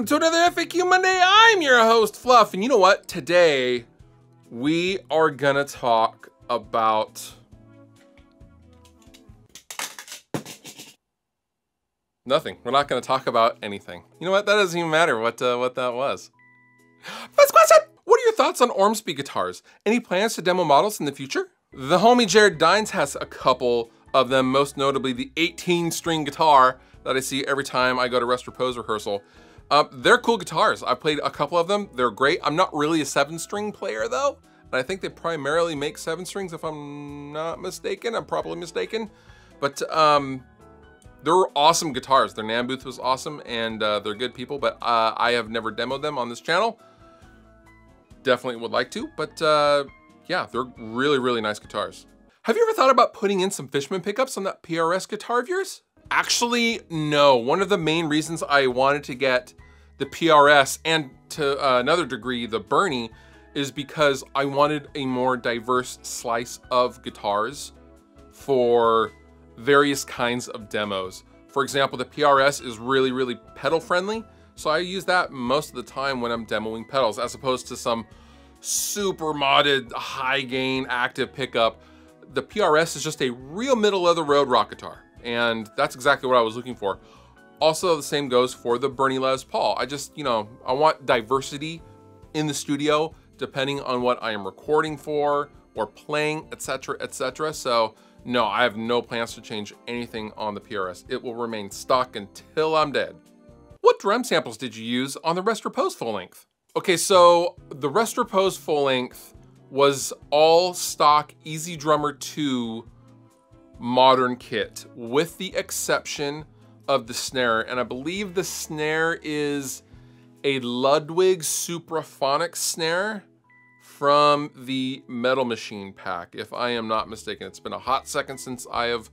welcome to another FAQ Monday. I'm your host, Fluff, and you know what? Today, we are gonna talk about nothing. We're not gonna talk about anything. You know what? That doesn't even matter what that was. First question! What are your thoughts on Ormsby Guitars? Any plans to demo models in the future? The homie Jared Dines has a couple of them, most notably the 18-string guitar that I see every time I go to Restrepo's rehearsal. They're cool guitars. I've played a couple of them. They're great. I'm not really a 7-string player though. And I think they primarily make 7-strings if I'm not mistaken. I'm probably mistaken. But they're awesome guitars. Their NAMM booth was awesome and they're good people, but I have never demoed them on this channel. Definitely would like to, but yeah, they're really, really nice guitars. Have you ever thought about putting in some Fishman pickups on that PRS guitar of yours? Actually, no. One of the main reasons I wanted to get the PRS and to another degree, the Bernie, is because I wanted a more diverse slice of guitars for various kinds of demos. For example, the PRS is really, really pedal friendly. So I use that most of the time when I'm demoing pedals, as opposed to some super modded, high gain, active pickup. The PRS is just a real middle of the road rock guitar. And that's exactly what I was looking for. Also, the same goes for the Bernie Les Paul. I just, you know, I want diversity in the studio, depending on what I am recording for or playing, etc., etc. So no, I have no plans to change anything on the PRS. It will remain stock until I'm dead. What drum samples did you use on the Restrepo's full length? Okay, so the Restrepo's full length was all stock Easy Drummer 2 modern kit, with the exception of the snare. And I believe the snare is a Ludwig Supraphonic snare from the Metal Machine pack, if I am not mistaken. It's been a hot second since I have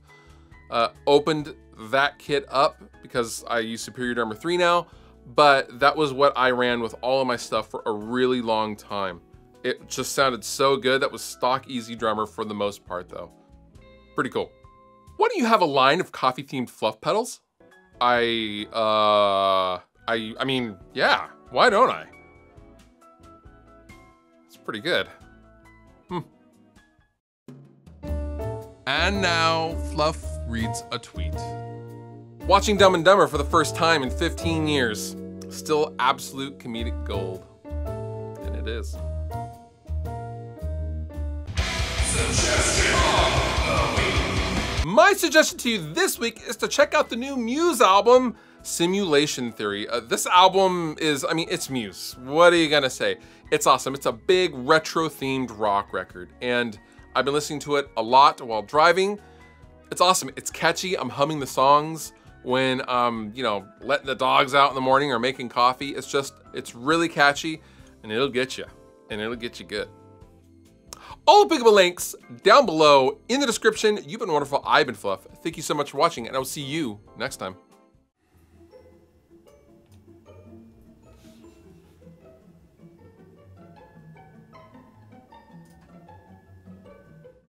opened that kit up because I use Superior Drummer 3 now, but that was what I ran with all of my stuff for a really long time. It just sounded so good. That was stock Easy Drummer for the most part though. Pretty cool. Why don't you have a line of coffee themed fluff pedals? I mean, yeah, why don't I? It's pretty good. And now Fluff reads a tweet. Watching Dumb & Dumber for the first time in 15 years. Still absolute comedic gold. And it is. My suggestion to you this week is to check out the new Muse album, Simulation Theory. This album is, I mean, it's Muse. What are you gonna say? It's awesome. It's a big retro-themed rock record, and I've been listening to it a lot while driving. It's awesome. It's catchy. I'm humming the songs when I'm, you know, letting the dogs out in the morning or making coffee. It's just, it's really catchy, and it'll get you, and it'll get you good. All the pickable links down below in the description. You've been wonderful. I've been Fluff. Thank you so much for watching, and I will see you next time.